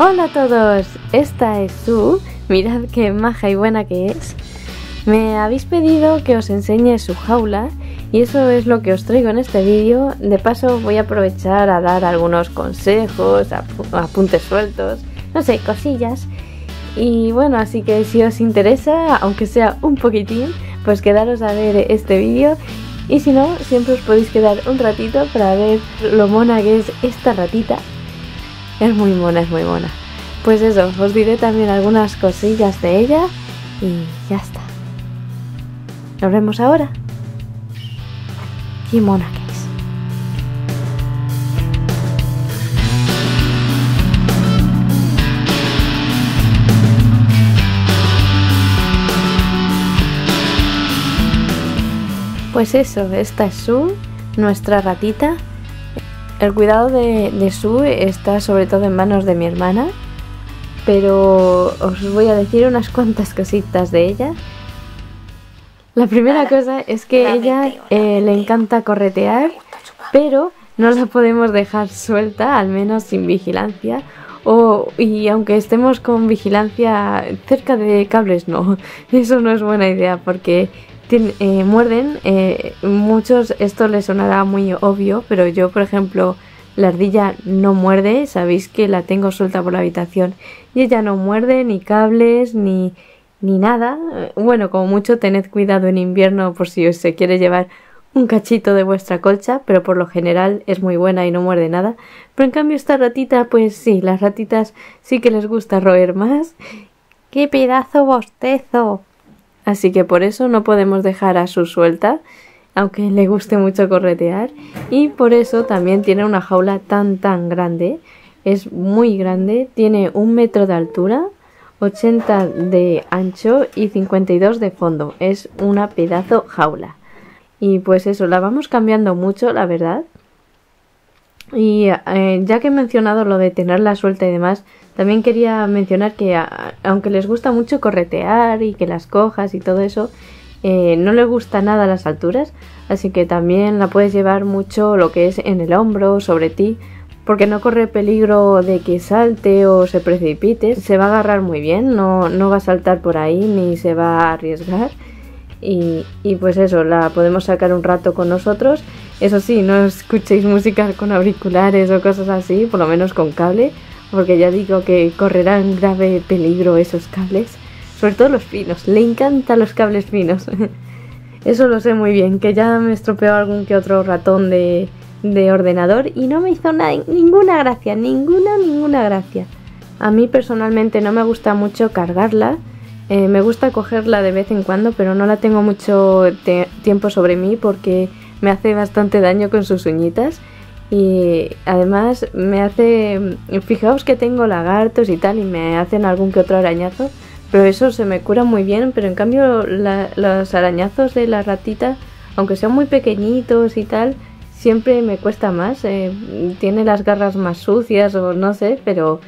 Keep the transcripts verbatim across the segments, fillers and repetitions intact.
Hola a todos, esta es Shu, mirad qué maja y buena que es. Me habéis pedido que os enseñe su jaula y eso es lo que os traigo en este vídeo. De paso voy a aprovechar a dar algunos consejos, ap apuntes sueltos, no sé, cosillas. Y bueno, así que si os interesa, aunque sea un poquitín, pues quedaros a ver este vídeo. Y si no, siempre os podéis quedar un ratito para ver lo mona que es esta ratita. Es muy mona, es muy mona. Pues eso, os diré también algunas cosillas de ella y ya está. Nos vemos ahora. Qué mona que es. Pues eso, esta es Shu, nuestra ratita. El cuidado de, de Shu está sobre todo en manos de mi hermana, pero os voy a decir unas cuantas cositas de ella. La primera cosa es que ella eh, le encanta corretear, pero no la podemos dejar suelta, al menos sin vigilancia, o, y aunque estemos con vigilancia cerca de cables no, eso no es buena idea porque tiene, eh, muerden, eh, muchos esto les sonará muy obvio, pero yo por ejemplo la ardilla no muerde, sabéis que la tengo suelta por la habitación y ella no muerde ni cables ni... ni nada. Bueno, como mucho tened cuidado en invierno por si os se quiere llevar un cachito de vuestra colcha, pero por lo general es muy buena y no muerde nada. Pero en cambio esta ratita, pues sí, las ratitas sí que les gusta roer más. ¡Qué pedazo bostezo! Así que por eso no podemos dejar a Shu suelta, aunque le guste mucho corretear. Y por eso también tiene una jaula tan tan grande. Es muy grande, tiene un metro de altura, ochenta de ancho y cincuenta y dos de fondo. Es una pedazo jaula. Y pues eso, la vamos cambiando mucho, la verdad. Y eh, ya que he mencionado lo de tenerla suelta y demás, también quería mencionar que a, aunque les gusta mucho corretear y que las cojas y todo eso, eh, no les gusta nada las alturas, así que también la puedes llevar mucho lo que es en el hombro, sobre ti, porque no corre peligro de que salte o se precipite, se va a agarrar muy bien, no, no va a saltar por ahí ni se va a arriesgar y, y pues eso, la podemos sacar un rato con nosotros. Eso sí, no escuchéis música con auriculares o cosas así, por lo menos con cable, porque ya digo que correrán grave peligro esos cables, sobre todo los finos, le encantan los cables finos. Eso lo sé muy bien, que ya me estropeó algún que otro ratón de... de ordenador y no me hizo nada, ninguna gracia, ninguna, ninguna gracia. A mí personalmente no me gusta mucho cargarla, eh, me gusta cogerla de vez en cuando, pero no la tengo mucho tiempo sobre mí porque me hace bastante daño con sus uñitas y además me hace... Fijaos que tengo lagartos y tal y me hacen algún que otro arañazo, pero eso se me cura muy bien, pero en cambio la, los arañazos de la ratita, aunque sean muy pequeñitos y tal, siempre me cuesta más, eh, tiene las garras más sucias o no sé, pero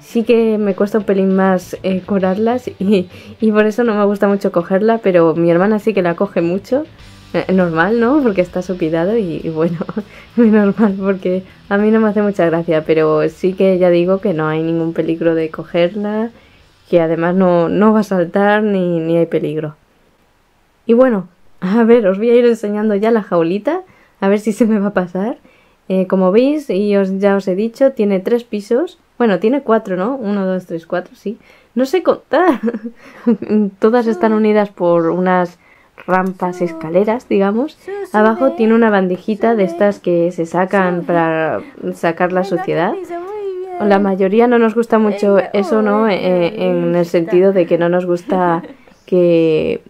sí que me cuesta un pelín más eh, curarlas y, y por eso no me gusta mucho cogerla, pero mi hermana sí que la coge mucho, eh, normal, ¿no? Porque está su cuidado y, y bueno, muy normal porque a mí no me hace mucha gracia, pero sí que ya digo que no hay ningún peligro de cogerla, que además no, no va a saltar ni, ni hay peligro. Y bueno, a ver, os voy a ir enseñando ya la jaulita. A ver si se me va a pasar. Eh, como veis, y os, ya os he dicho, tiene tres pisos. Bueno, tiene cuatro, ¿no? Uno, dos, tres, cuatro, sí. No sé contar. Todas están unidas por unas rampas, escaleras, digamos. Abajo tiene una bandejita de estas que se sacan para sacar la suciedad. La mayoría no nos gusta mucho eso, ¿no? Eh, en el sentido de que no nos gusta que,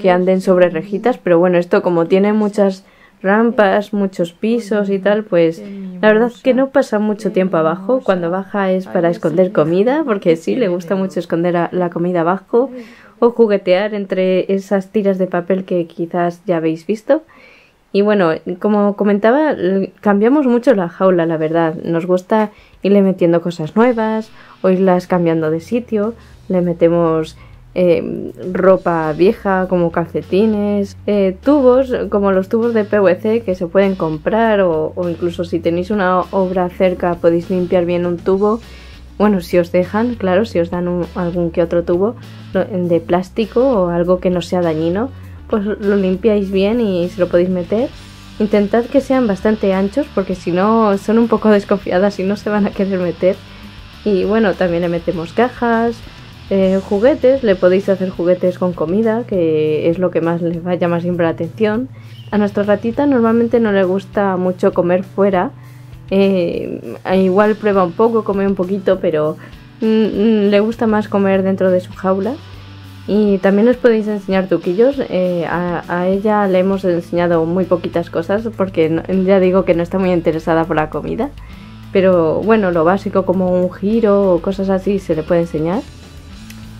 que anden sobre rejitas. Pero bueno, esto como tiene muchas... rampas, muchos pisos y tal, pues la verdad es que no pasa mucho tiempo abajo. Cuando baja es para esconder comida, porque sí, le gusta mucho esconder la comida abajo o juguetear entre esas tiras de papel que quizás ya habéis visto. Y bueno, como comentaba, cambiamos mucho la jaula, la verdad. Nos gusta irle metiendo cosas nuevas o irlas cambiando de sitio. Le metemos... Eh, ropa vieja como calcetines, eh, tubos como los tubos de P V C que se pueden comprar o, o incluso si tenéis una obra cerca podéis limpiar bien un tubo Bueno, si os dejan, claro, si os dan un, algún que otro tubo de plástico o algo que no sea dañino, pues lo limpiáis bien y se lo podéis meter. Intentad que sean bastante anchos porque si no son un poco desconfiadas y no se van a querer meter. Y bueno, también le metemos cajas, eh, juguetes, le podéis hacer juguetes con comida, que es lo que más les va a llamar siempre la atención. A nuestra ratita normalmente no le gusta mucho comer fuera. Eh, igual prueba un poco, come un poquito, pero mm, le gusta más comer dentro de su jaula. Y también os podéis enseñar truquillos. eh, a, a ella le hemos enseñado muy poquitas cosas porque no, ya digo que no está muy interesada por la comida, pero bueno, lo básico como un giro o cosas así se le puede enseñar.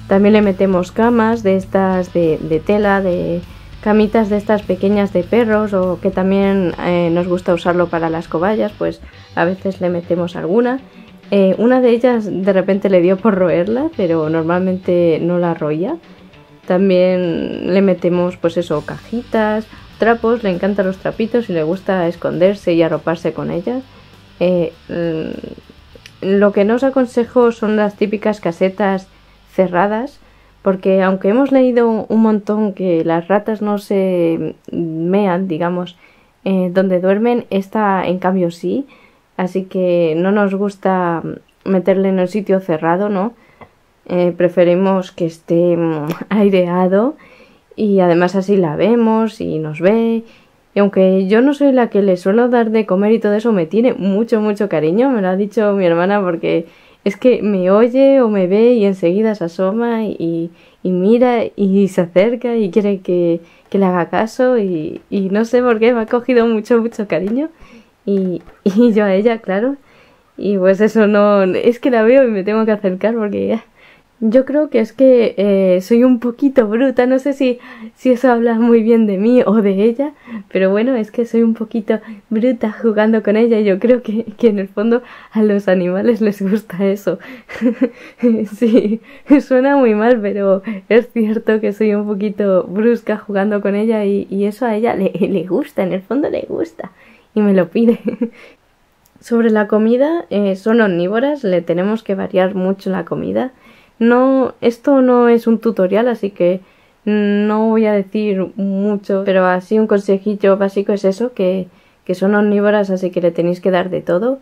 También le metemos camas de estas de, de tela, de camitas de estas pequeñas de perros, o que también eh, nos gusta usarlo para las cobayas, pues a veces le metemos alguna. Eh, una de ellas de repente le dio por roerla, pero normalmente no la roía. También le metemos pues eso, cajitas, trapos, le encantan los trapitos y le gusta esconderse y arroparse con ellas. Eh, lo que no os aconsejo son las típicas casetas cerradas, porque aunque hemos leído un montón que las ratas no se mean, digamos, eh, donde duermen, esta en cambio sí. Así que no nos gusta meterle en un sitio cerrado, ¿no? Eh, preferimos que esté aireado y además así la vemos y nos ve. Y aunque yo no soy la que le suelo dar de comer y todo eso, me tiene mucho, mucho cariño. Me lo ha dicho mi hermana porque... es que me oye o me ve y enseguida se asoma y, y mira y se acerca y quiere que, que le haga caso y, y no sé por qué, me ha cogido mucho, mucho cariño y, y yo a ella, claro. Y pues eso, no, es que la veo y me tengo que acercar porque ya... yo creo que es que eh, soy un poquito bruta, no sé si, si eso habla muy bien de mí o de ella, pero bueno, es que soy un poquito bruta jugando con ella y yo creo que, que en el fondo a los animales les gusta eso. Sí, suena muy mal, pero es cierto que soy un poquito brusca jugando con ella y, y eso a ella le, le gusta, en el fondo le gusta y me lo pide. Sobre la comida, eh, son omnívoras, le tenemos que variar mucho la comida. No, esto no es un tutorial, así que no voy a decir mucho, pero así un consejillo básico es eso, que, que son omnívoras, así que le tenéis que dar de todo.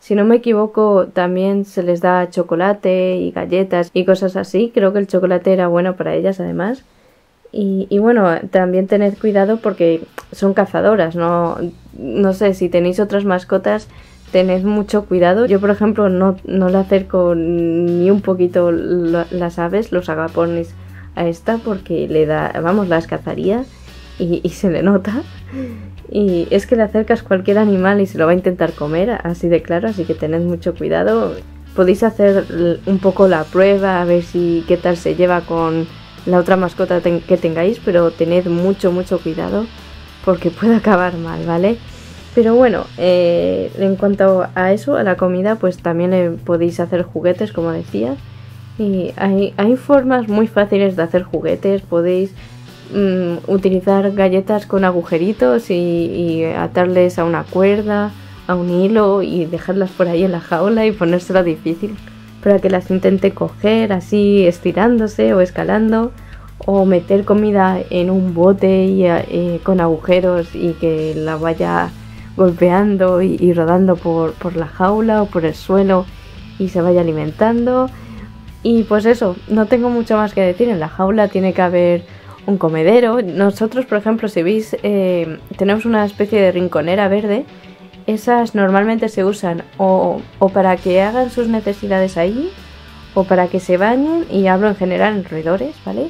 Si no me equivoco, también se les da chocolate y galletas y cosas así. Creo que el chocolate era bueno para ellas además. Y, y bueno, también tened cuidado porque son cazadoras, no, no sé, si tenéis otras mascotas... tened mucho cuidado. Yo por ejemplo no, no le acerco ni un poquito las aves, los agapones a esta porque le da, vamos, las cazaría y, y se le nota. Y es que le acercas cualquier animal y se lo va a intentar comer, así de claro, así que tened mucho cuidado. Podéis hacer un poco la prueba a ver si qué tal se lleva con la otra mascota que tengáis, pero tened mucho mucho cuidado porque puede acabar mal, ¿vale? Pero bueno, eh, en cuanto a eso, a la comida, pues también le podéis hacer juguetes, como decía. Y hay, hay formas muy fáciles de hacer juguetes. Podéis mmm, utilizar galletas con agujeritos y, y atarles a una cuerda, a un hilo y dejarlas por ahí en la jaula y ponérsela difícil para que las intente coger así estirándose o escalando. O meter comida en un bote y, eh, con agujeros y que la vaya... golpeando y, y rodando por, por la jaula o por el suelo y se vaya alimentando. Y pues eso, no tengo mucho más que decir. En la jaula tiene que haber un comedero. Nosotros por ejemplo, si veis, eh, tenemos una especie de rinconera verde. Esas normalmente se usan o, o para que hagan sus necesidades ahí, o para que se bañen, y hablo en general en roedores, ¿vale?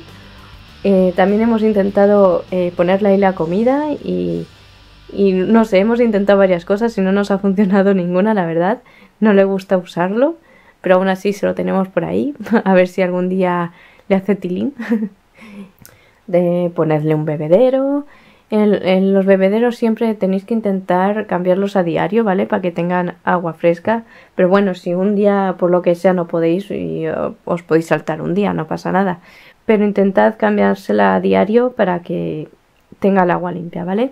Eh, también hemos intentado eh, ponerle ahí la comida y Y no sé, hemos intentado varias cosas y no nos ha funcionado ninguna, la verdad. No le gusta usarlo, pero aún así se lo tenemos por ahí. A ver si algún día le hace tilín. De ponerle un bebedero. En, en los bebederos siempre tenéis que intentar cambiarlos a diario, ¿vale? Para que tengan agua fresca. Pero bueno, si un día por lo que sea no podéis, y, uh, os podéis saltar un día, no pasa nada. Pero intentad cambiársela a diario para que tenga el agua limpia, ¿vale?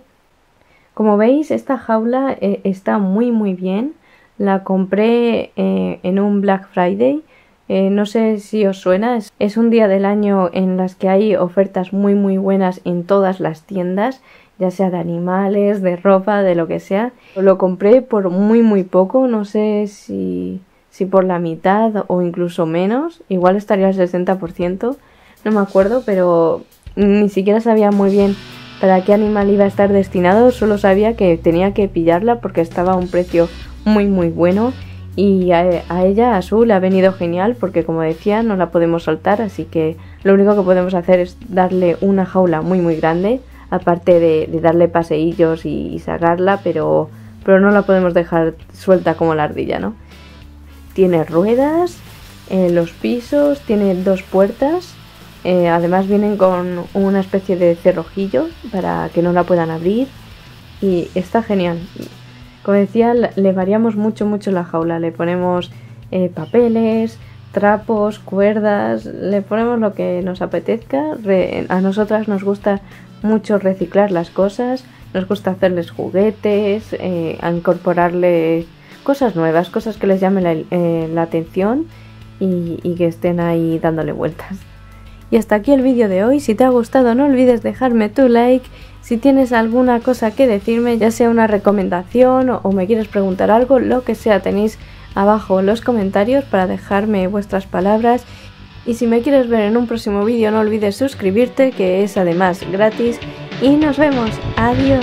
Como veis, esta jaula eh, está muy muy bien. La compré eh, en un Black Friday. Eh, no sé si os suena, es, es un día del año en las que hay ofertas muy muy buenas en todas las tiendas, ya sea de animales, de ropa, de lo que sea. Lo compré por muy muy poco, no sé si, si por la mitad o incluso menos, igual estaría al sesenta por ciento, no me acuerdo, pero ni siquiera sabía muy bien para qué animal iba a estar destinado, solo sabía que tenía que pillarla porque estaba a un precio muy muy bueno. Y a, a ella, a Shu, le ha venido genial porque, como decía, no la podemos soltar, así que lo único que podemos hacer es darle una jaula muy muy grande, aparte de, de darle paseillos y, y sacarla, pero, pero no la podemos dejar suelta como la ardilla, ¿no? Tiene ruedas, eh, los pisos, tiene dos puertas, eh, además vienen con una especie de cerrojillo para que no la puedan abrir y está genial. Como decía, le variamos mucho mucho la jaula, le ponemos eh, papeles, trapos, cuerdas, le ponemos lo que nos apetezca. Re- a nosotras nos gusta mucho reciclar las cosas, nos gusta hacerles juguetes, eh, incorporarles cosas nuevas, cosas que les llamen la, eh, la atención y, y que estén ahí dándole vueltas. Y hasta aquí el vídeo de hoy. Si te ha gustado, no olvides dejarme tu like. Si tienes alguna cosa que decirme, ya sea una recomendación o, o me quieres preguntar algo, lo que sea, tenéis abajo los comentarios para dejarme vuestras palabras. Y si me quieres ver en un próximo vídeo, no olvides suscribirte, que es además gratis. Y nos vemos. Adiós.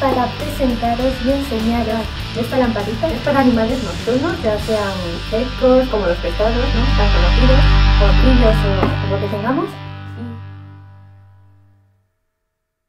Para presentaros y enseñaros esta lamparita. Es para animales nocturnos, ya sean secos como los pescados, ¿no? Tan conocidos, o grillos o lo que tengamos.